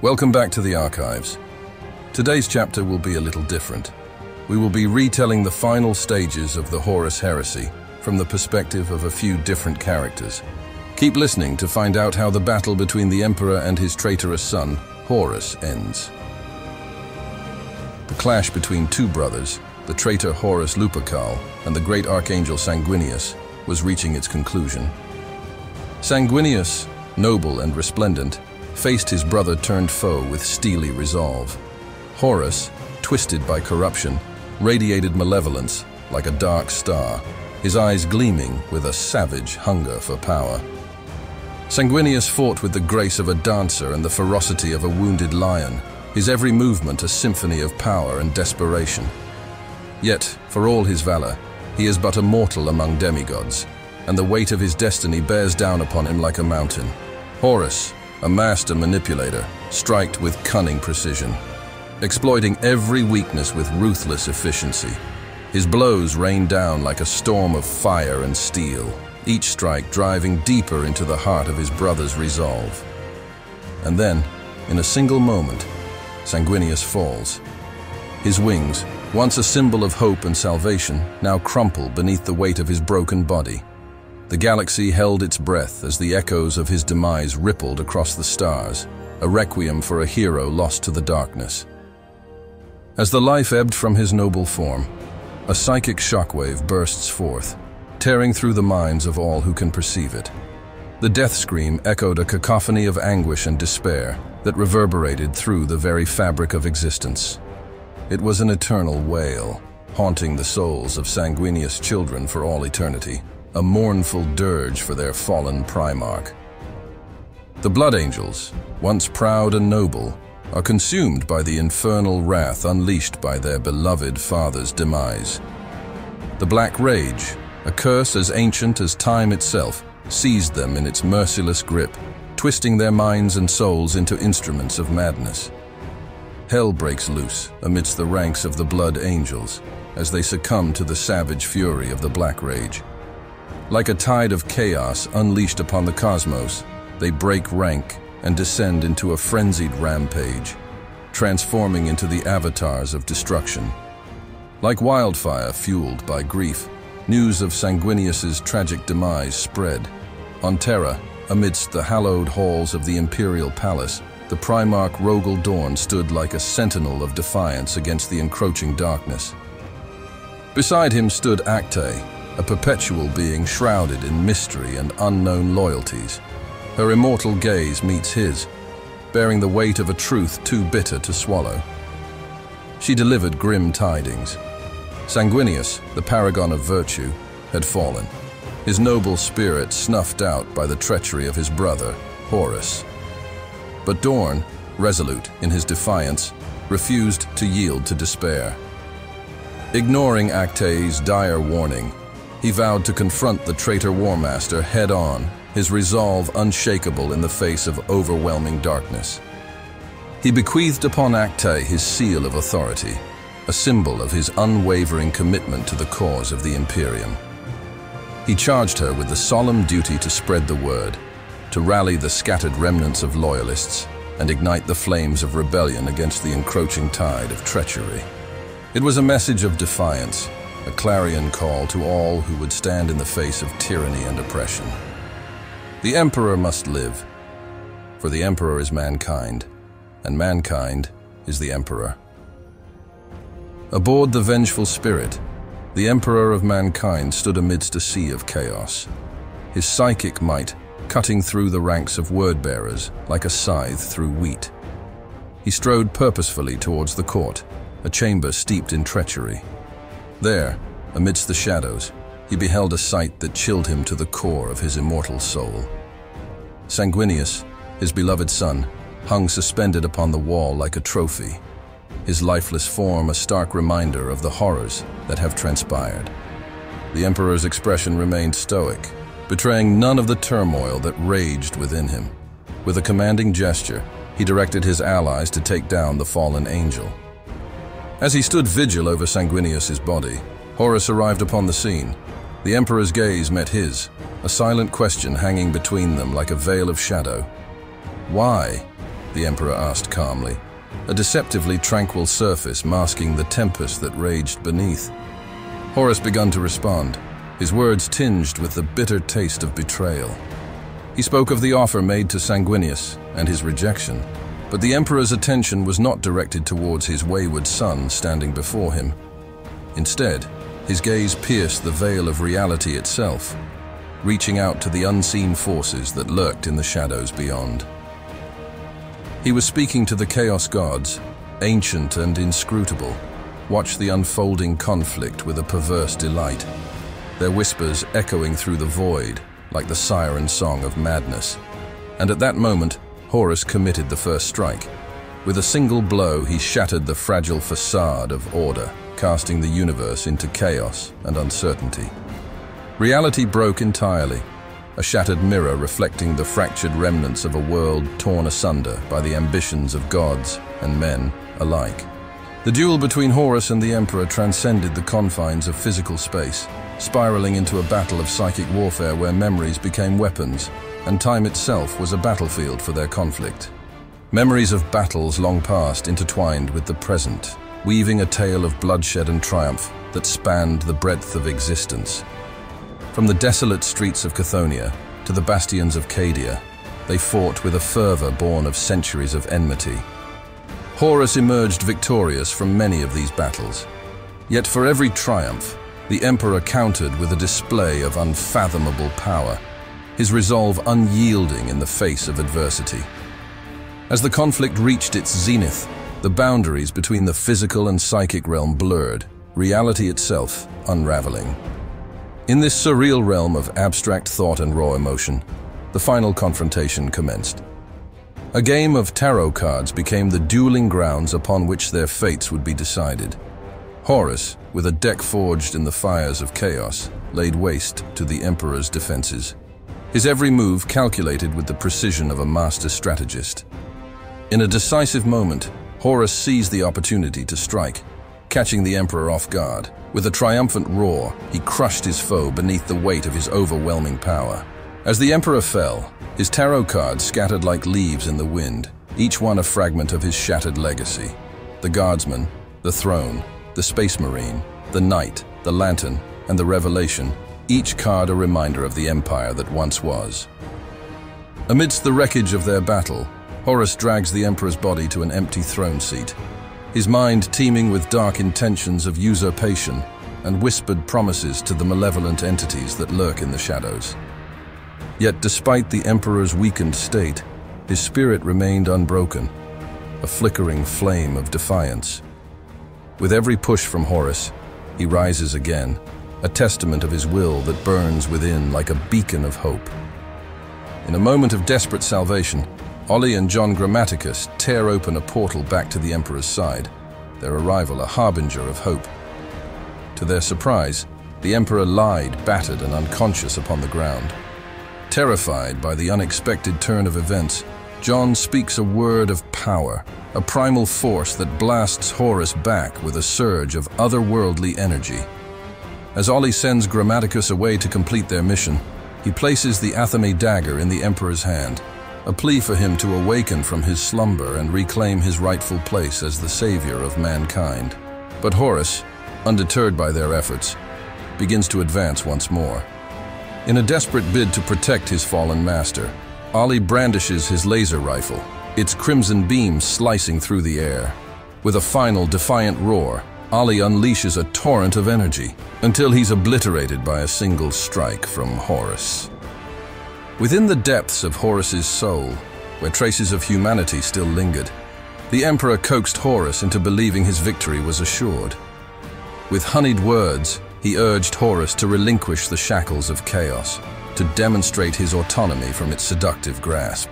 Welcome back to the archives. Today's chapter will be a little different. We will be retelling the final stages of the Horus Heresy from the perspective of a few different characters. Keep listening to find out how the battle between the Emperor and his traitorous son, Horus, ends. The clash between two brothers, the traitor Horus Lupercal and the great archangel Sanguinius, was reaching its conclusion. Sanguinius, noble and resplendent, faced his brother-turned-foe with steely resolve. Horus, twisted by corruption, radiated malevolence like a dark star, his eyes gleaming with a savage hunger for power. Sanguinius fought with the grace of a dancer and the ferocity of a wounded lion, his every movement a symphony of power and desperation. Yet, for all his valor, he is but a mortal among demigods, and the weight of his destiny bears down upon him like a mountain. Horus, a master manipulator, striked with cunning precision, exploiting every weakness with ruthless efficiency. His blows rained down like a storm of fire and steel, each strike driving deeper into the heart of his brother's resolve. And then, in a single moment, Sanguinius falls. His wings, once a symbol of hope and salvation, now crumple beneath the weight of his broken body. The galaxy held its breath as the echoes of his demise rippled across the stars, a requiem for a hero lost to the darkness. As the life ebbed from his noble form, a psychic shockwave bursts forth, tearing through the minds of all who can perceive it. The death scream echoed a cacophony of anguish and despair that reverberated through the very fabric of existence. It was an eternal wail, haunting the souls of Sanguinius' children for all eternity, a mournful dirge for their fallen Primarch. The Blood Angels, once proud and noble, are consumed by the infernal wrath unleashed by their beloved father's demise. The Black Rage, a curse as ancient as time itself, seized them in its merciless grip, twisting their minds and souls into instruments of madness. Hell breaks loose amidst the ranks of the Blood Angels as they succumb to the savage fury of the Black Rage. Like a tide of chaos unleashed upon the cosmos, they break rank and descend into a frenzied rampage, transforming into the avatars of destruction. Like wildfire fueled by grief, news of Sanguinius's tragic demise spread. On Terra, amidst the hallowed halls of the Imperial Palace, the Primarch Rogal Dorn stood like a sentinel of defiance against the encroaching darkness. Beside him stood Actae, a perpetual being shrouded in mystery and unknown loyalties. Her immortal gaze meets his, bearing the weight of a truth too bitter to swallow. She delivered grim tidings. Sanguinius, the paragon of virtue, had fallen, his noble spirit snuffed out by the treachery of his brother, Horus. But Dorn, resolute in his defiance, refused to yield to despair. Ignoring Actae's dire warning, he vowed to confront the traitor Warmaster head-on, his resolve unshakable in the face of overwhelming darkness. He bequeathed upon Actae his seal of authority, a symbol of his unwavering commitment to the cause of the Imperium. He charged her with the solemn duty to spread the word, to rally the scattered remnants of loyalists and ignite the flames of rebellion against the encroaching tide of treachery. It was a message of defiance, a clarion call to all who would stand in the face of tyranny and oppression. The Emperor must live, for the Emperor is mankind, and mankind is the Emperor. Aboard the Vengeful Spirit, the Emperor of mankind stood amidst a sea of chaos, his psychic might cutting through the ranks of Word Bearers like a scythe through wheat. He strode purposefully towards the court, a chamber steeped in treachery. There, amidst the shadows, he beheld a sight that chilled him to the core of his immortal soul. Sanguinius, his beloved son, hung suspended upon the wall like a trophy, his lifeless form a stark reminder of the horrors that have transpired. The Emperor's expression remained stoic, betraying none of the turmoil that raged within him. With a commanding gesture, he directed his allies to take down the fallen angel. As he stood vigil over Sanguinius's body, Horus arrived upon the scene. The Emperor's gaze met his, a silent question hanging between them like a veil of shadow. Why? the Emperor asked calmly, a deceptively tranquil surface masking the tempest that raged beneath. Horus began to respond, his words tinged with the bitter taste of betrayal. He spoke of the offer made to Sanguinius and his rejection, but the Emperor's attention was not directed towards his wayward son standing before him. Instead, his gaze pierced the veil of reality itself, reaching out to the unseen forces that lurked in the shadows beyond. He was speaking to the Chaos Gods, ancient and inscrutable, watched the unfolding conflict with a perverse delight, their whispers echoing through the void like the siren song of madness. And at that moment, Horus committed the first strike. With a single blow, he shattered the fragile facade of order, casting the universe into chaos and uncertainty. Reality broke entirely, a shattered mirror reflecting the fractured remnants of a world torn asunder by the ambitions of gods and men alike. The duel between Horus and the Emperor transcended the confines of physical space, spiraling into a battle of psychic warfare where memories became weapons, and time itself was a battlefield for their conflict. Memories of battles long past intertwined with the present, weaving a tale of bloodshed and triumph that spanned the breadth of existence. From the desolate streets of Chthonia to the bastions of Cadia, they fought with a fervor born of centuries of enmity. Horus emerged victorious from many of these battles. Yet for every triumph, the Emperor countered with a display of unfathomable power, his resolve unyielding in the face of adversity. As the conflict reached its zenith, the boundaries between the physical and psychic realm blurred, reality itself unraveling. In this surreal realm of abstract thought and raw emotion, the final confrontation commenced. A game of tarot cards became the dueling grounds upon which their fates would be decided. Horus, with a deck forged in the fires of chaos, laid waste to the Emperor's defenses, his every move calculated with the precision of a master strategist. In a decisive moment, Horus seized the opportunity to strike, catching the Emperor off guard. With a triumphant roar, he crushed his foe beneath the weight of his overwhelming power. As the Emperor fell, his tarot cards scattered like leaves in the wind, each one a fragment of his shattered legacy. The Guardsman, the Throne, the Space Marine, the Knight, the Lantern, and the Revelation, each card a reminder of the empire that once was. Amidst the wreckage of their battle, Horus drags the Emperor's body to an empty throne seat, his mind teeming with dark intentions of usurpation and whispered promises to the malevolent entities that lurk in the shadows. Yet despite the Emperor's weakened state, his spirit remained unbroken, a flickering flame of defiance. With every push from Horus, he rises again, a testament of his will that burns within like a beacon of hope. In a moment of desperate salvation, Ollie and John Grammaticus tear open a portal back to the Emperor's side, their arrival a harbinger of hope. To their surprise, the Emperor lied, battered and unconscious upon the ground. Terrified by the unexpected turn of events, John speaks a word of power, a primal force that blasts Horus back with a surge of otherworldly energy. As Ollie sends Grammaticus away to complete their mission, he places the Athame dagger in the Emperor's hand, a plea for him to awaken from his slumber and reclaim his rightful place as the savior of mankind. But Horus, undeterred by their efforts, begins to advance once more. In a desperate bid to protect his fallen master, Ali brandishes his laser rifle, its crimson beam slicing through the air. With a final defiant roar, Ali unleashes a torrent of energy until he's obliterated by a single strike from Horus. Within the depths of Horus's soul, where traces of humanity still lingered, the Emperor coaxed Horus into believing his victory was assured. With honeyed words, he urged Horus to relinquish the shackles of chaos, to demonstrate his autonomy from its seductive grasp.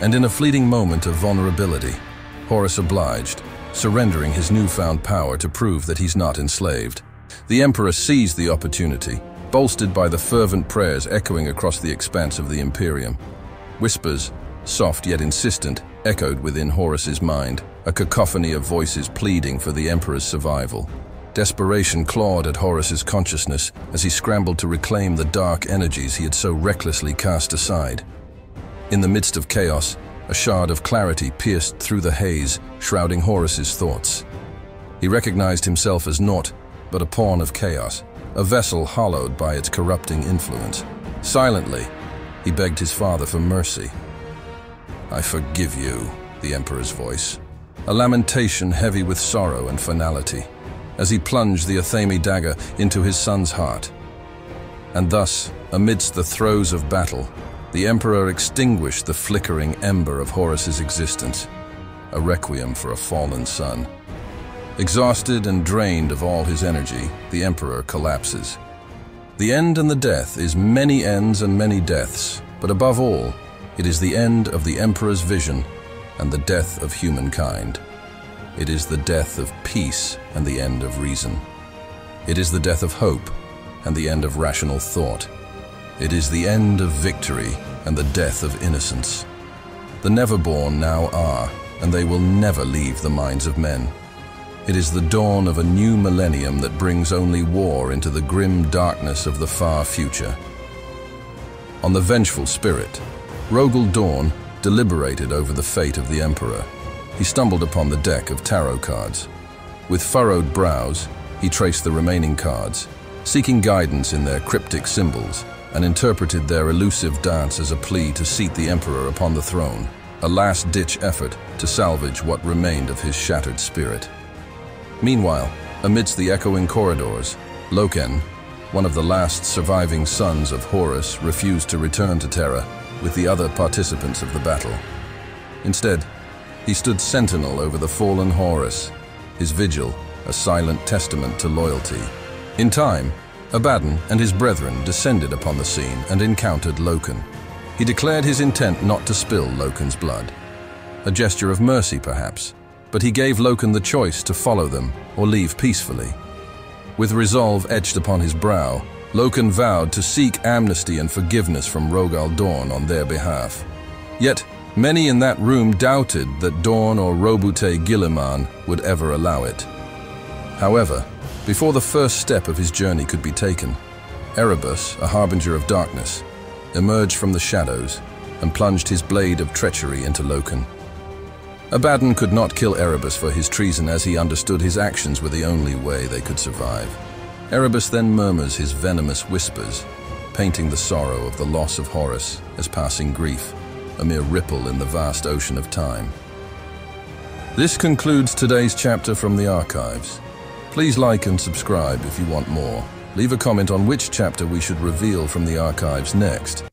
And in a fleeting moment of vulnerability, Horus obliged, surrendering his newfound power to prove that he's not enslaved. The Emperor seized the opportunity, bolstered by the fervent prayers echoing across the expanse of the Imperium. Whispers, soft yet insistent, echoed within Horus's mind, a cacophony of voices pleading for the Emperor's survival. Desperation clawed at Horus's consciousness as he scrambled to reclaim the dark energies he had so recklessly cast aside. In the midst of chaos, A shard of clarity pierced through the haze, shrouding Horus's thoughts. He recognized himself as naught, but a pawn of chaos, a vessel hollowed by its corrupting influence. Silently, he begged his father for mercy. "I forgive you," the Emperor's voice, a lamentation heavy with sorrow and finality, as he plunged the Athame dagger into his son's heart. And thus, amidst the throes of battle, the Emperor extinguished the flickering ember of Horus's existence, a requiem for a fallen son. Exhausted and drained of all his energy, the Emperor collapses. The end and the death is many ends and many deaths, but above all, it is the end of the Emperor's vision and the death of humankind. It is the death of peace and the end of reason. It is the death of hope and the end of rational thought. It is the end of victory and the death of innocence. The Neverborn now are, and they will never leave the minds of men. It is the dawn of a new millennium that brings only war into the grim darkness of the far future. On the Vengeful Spirit, Rogal Dorn deliberated over the fate of the Emperor. He stumbled upon the deck of tarot cards. With furrowed brows, he traced the remaining cards, seeking guidance in their cryptic symbols, and interpreted their elusive dance as a plea to seat the Emperor upon the throne, a last-ditch effort to salvage what remained of his shattered spirit. Meanwhile, amidst the echoing corridors, Loken, one of the last surviving sons of Horus, refused to return to Terra with the other participants of the battle. Instead, he stood sentinel over the fallen Horus, his vigil a silent testament to loyalty. In time, Abaddon and his brethren descended upon the scene and encountered Loken. He declared his intent not to spill Loken's blood. A gesture of mercy, perhaps, but he gave Loken the choice to follow them or leave peacefully. With resolve etched upon his brow, Loken vowed to seek amnesty and forgiveness from Rogal Dorn on their behalf. Yet, many in that room doubted that Dorn or Roboute Guilliman would ever allow it. However, before the first step of his journey could be taken, Erebus, a harbinger of darkness, emerged from the shadows and plunged his blade of treachery into Loken. Abaddon could not kill Erebus for his treason, as he understood his actions were the only way they could survive. Erebus then murmurs his venomous whispers, painting the sorrow of the loss of Horus as passing grief, a mere ripple in the vast ocean of time. This concludes today's chapter from the archives. Please like and subscribe if you want more. Leave a comment on which chapter we should reveal from the archives next.